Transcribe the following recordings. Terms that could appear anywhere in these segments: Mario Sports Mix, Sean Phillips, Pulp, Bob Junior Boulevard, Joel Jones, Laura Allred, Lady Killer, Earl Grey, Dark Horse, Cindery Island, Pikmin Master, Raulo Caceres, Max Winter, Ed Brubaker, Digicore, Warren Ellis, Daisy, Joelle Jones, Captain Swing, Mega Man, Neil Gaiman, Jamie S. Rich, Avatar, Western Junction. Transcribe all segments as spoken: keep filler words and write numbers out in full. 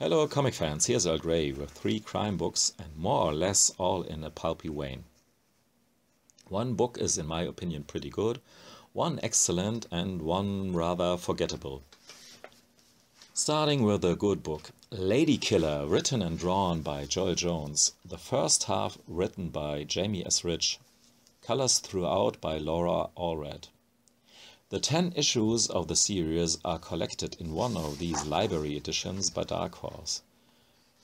Hello comic fans, here's Earl Grey with three crime books and more or less all in a pulpy vein. One book is in my opinion pretty good, one excellent and one rather forgettable. Starting with a good book, Lady Killer, written and drawn by Joel Jones, the first half written by Jamie S. Rich, colors throughout by Laura Allred. The ten issues of the series are collected in one of these library editions by Dark Horse.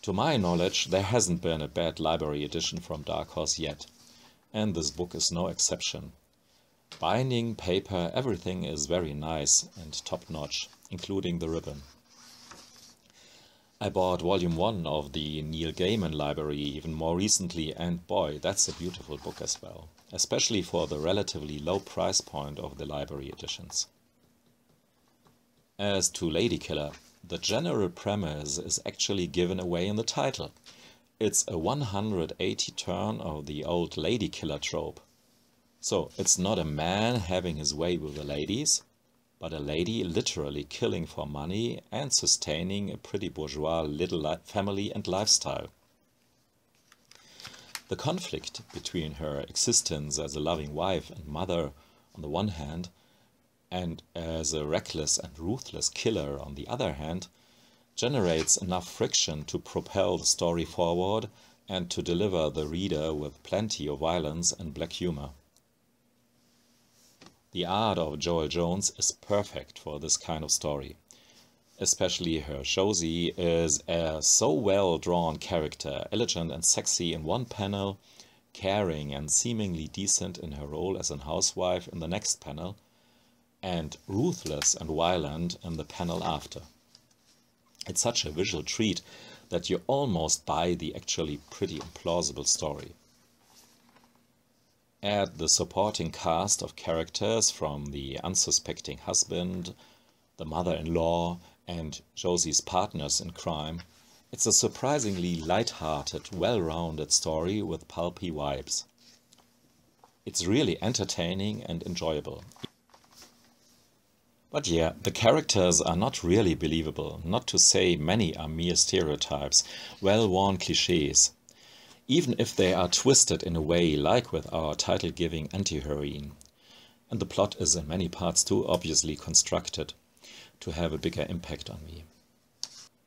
To my knowledge, there hasn't been a bad library edition from Dark Horse yet, and this book is no exception. Binding, paper, everything is very nice and top-notch, including the ribbon. I bought Volume one of the Neil Gaiman library even more recently, and boy, that's a beautiful book as well, especially for the relatively low price point of the library editions. As to Lady Killer, the general premise is actually given away in the title. It's a one hundred eighty turn of the old lady killer trope. So it's not a man having his way with the ladies, but a lady literally killing for money and sustaining a pretty bourgeois little family and lifestyle. The conflict between her existence as a loving wife and mother on the one hand, and as a reckless and ruthless killer on the other hand, generates enough friction to propel the story forward and to deliver the reader with plenty of violence and black humor. The art of Joelle Jones is perfect for this kind of story. Especially her Josie is a so well-drawn character, elegant and sexy in one panel, caring and seemingly decent in her role as a housewife in the next panel, and ruthless and violent in the panel after. It's such a visual treat that you almost buy the actually pretty implausible story. Add the supporting cast of characters from the unsuspecting husband, the mother-in-law, and Josie's partners in crime, it's a surprisingly light-hearted, well-rounded story with pulpy vibes. It's really entertaining and enjoyable. But yeah, the characters are not really believable, not to say many are mere stereotypes, well-worn clichés. Even if they are twisted in a way like with our title-giving anti-heroine. And the plot is in many parts too obviously constructed to have a bigger impact on me.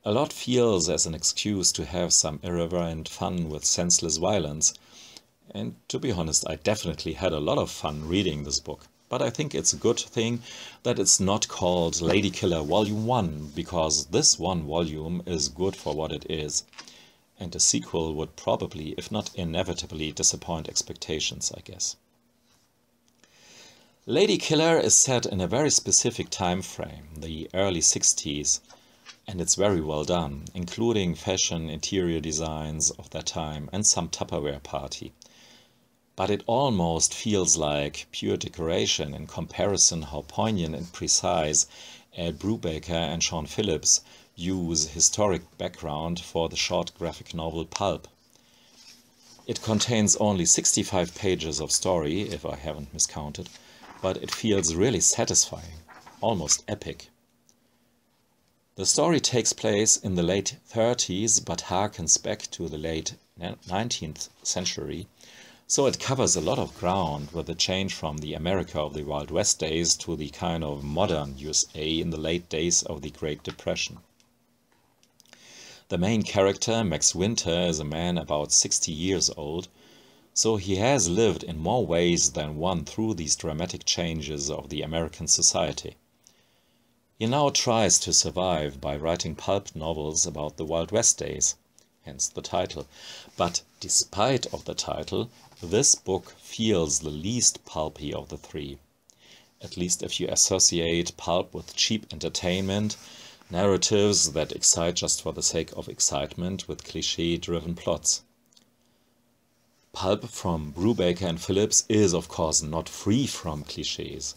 A lot feels as an excuse to have some irreverent fun with senseless violence, and to be honest, I definitely had a lot of fun reading this book, but I think it's a good thing that it's not called Lady Killer Volume one, because this one volume is good for what it is, and a sequel would probably, if not inevitably, disappoint expectations, I guess. Lady Killer is set in a very specific time frame, the early sixties, and it's very well done, including fashion interior designs of that time and some Tupperware party. But it almost feels like pure decoration in comparison how poignant and precise Ed Brubaker and Sean Phillips use historic background for the short graphic novel Pulp. It contains only sixty-five pages of story, if I haven't miscounted, but it feels really satisfying, almost epic. The story takes place in the late thirties, but harkens back to the late nineteenth century, so it covers a lot of ground with the change from the America of the Wild West days to the kind of modern U S A in the late days of the Great Depression. The main character, Max Winter, is a man about sixty years old, so he has lived in more ways than one through these dramatic changes of the American society. He now tries to survive by writing pulp novels about the Wild West days, hence the title. But despite of the title, this book feels the least pulpy of the three. At least if you associate pulp with cheap entertainment, narratives that excite just for the sake of excitement with cliché-driven plots. Pulp from Brubaker and Phillips is of course not free from clichés,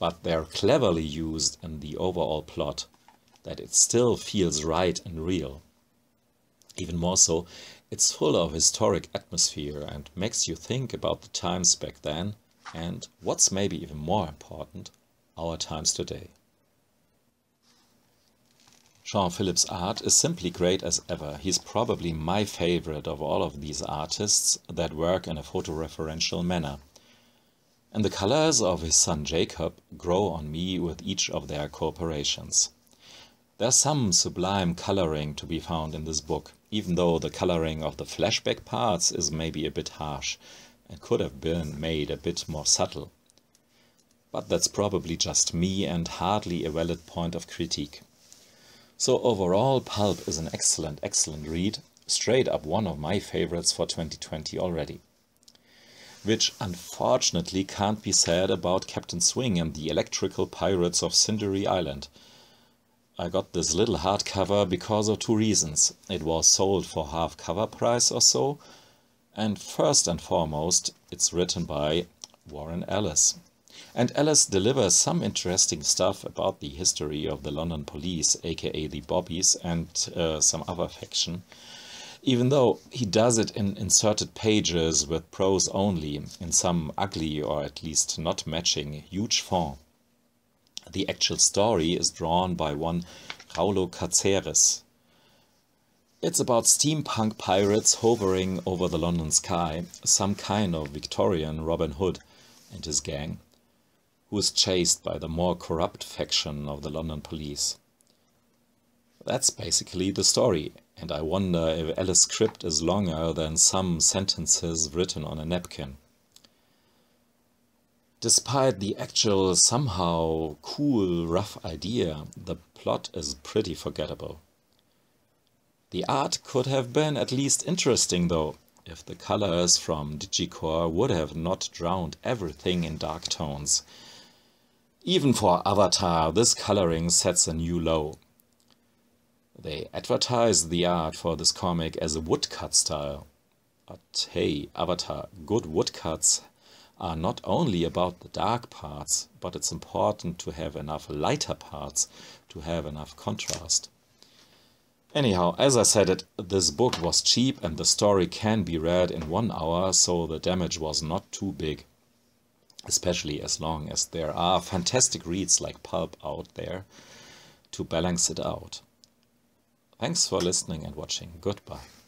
but they're cleverly used in the overall plot, that it still feels right and real. Even more so, it's full of historic atmosphere and makes you think about the times back then and, what's maybe even more important, our times today. Sean Phillips' art is simply great as ever. He's probably my favorite of all of these artists that work in a photoreferential manner. And the colors of his son Jacob grow on me with each of their cooperations. There's some sublime coloring to be found in this book, even though the coloring of the flashback parts is maybe a bit harsh and could have been made a bit more subtle. But that's probably just me and hardly a valid point of critique. So overall, Pulp is an excellent, excellent read, straight up one of my favorites for twenty twenty already. Which unfortunately can't be said about Captain Swing and the Electrical Pirates of Cindery Island. I got this little hardcover because of two reasons. It was sold for half cover price or so, and first and foremost, it's written by Warren Ellis. And Ellis delivers some interesting stuff about the history of the London police, aka the Bobbies, and uh, some other fiction, even though he does it in inserted pages with prose only, in some ugly or at least not matching huge font. The actual story is drawn by one Raulo Caceres. It's about steampunk pirates hovering over the London sky, some kind of Victorian Robin Hood and his gang, who is chased by the more corrupt faction of the London police. That's basically the story, and I wonder if Ellis' script is longer than some sentences written on a napkin. Despite the actual, somehow cool, rough idea, the plot is pretty forgettable. The art could have been at least interesting though, if the colors from Digicore would have not drowned everything in dark tones. Even for Avatar, this coloring sets a new low. They advertise the art for this comic as a woodcut style. But hey, Avatar, good woodcuts are not only about the dark parts, but it's important to have enough lighter parts, to have enough contrast. Anyhow, as I said it, this book was cheap and the story can be read in one hour, so the damage was not too big. Especially as long as there are fantastic reads like Pulp out there to balance it out. Thanks for listening and watching. Goodbye.